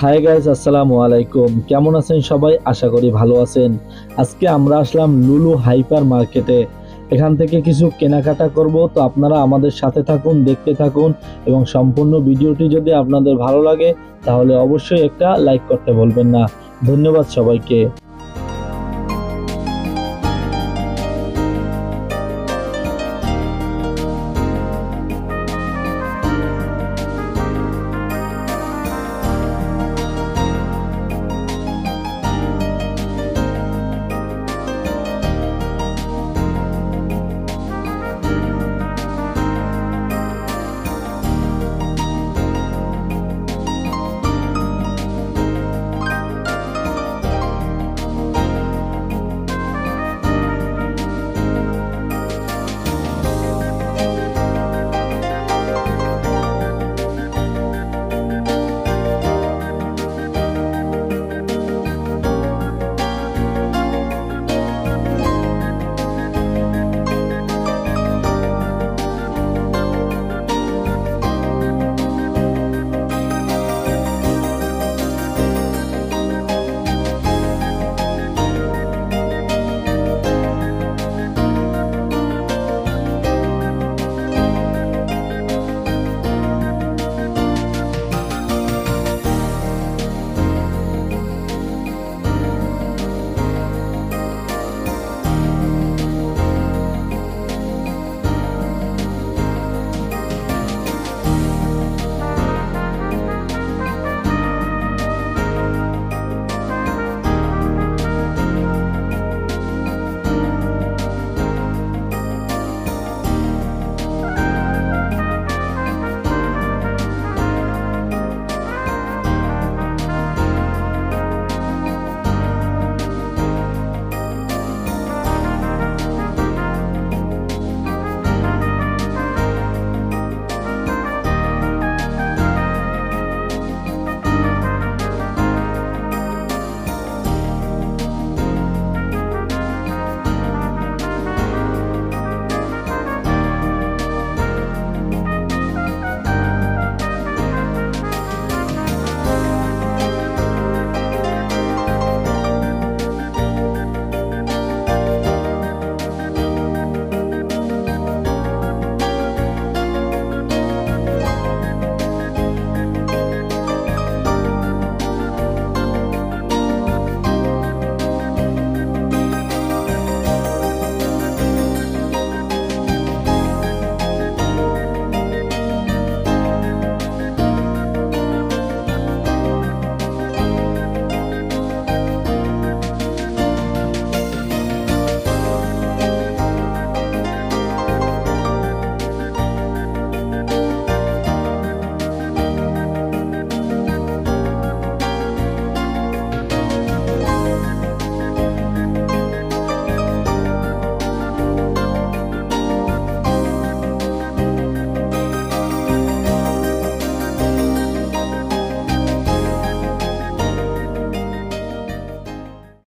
Hi guys, আসসালামু আলাইকুম। কেমন আছেন সবাই? আশা করি ভালো আছেন। আজকে আমরা আসলাম লুলু হাইপার মার্কেটে, এখান থেকে কিছু কেনাকাটা করব। তো আপনারা আমাদের সাথে থাকুন, দেখতে থাকুন এবং সম্পূর্ণ ভিডিওটি যদি আপনাদের ভালো লাগে তাহলে অবশ্যই একটা লাইক করতে বলবেন না। ধন্যবাদ সবাইকে।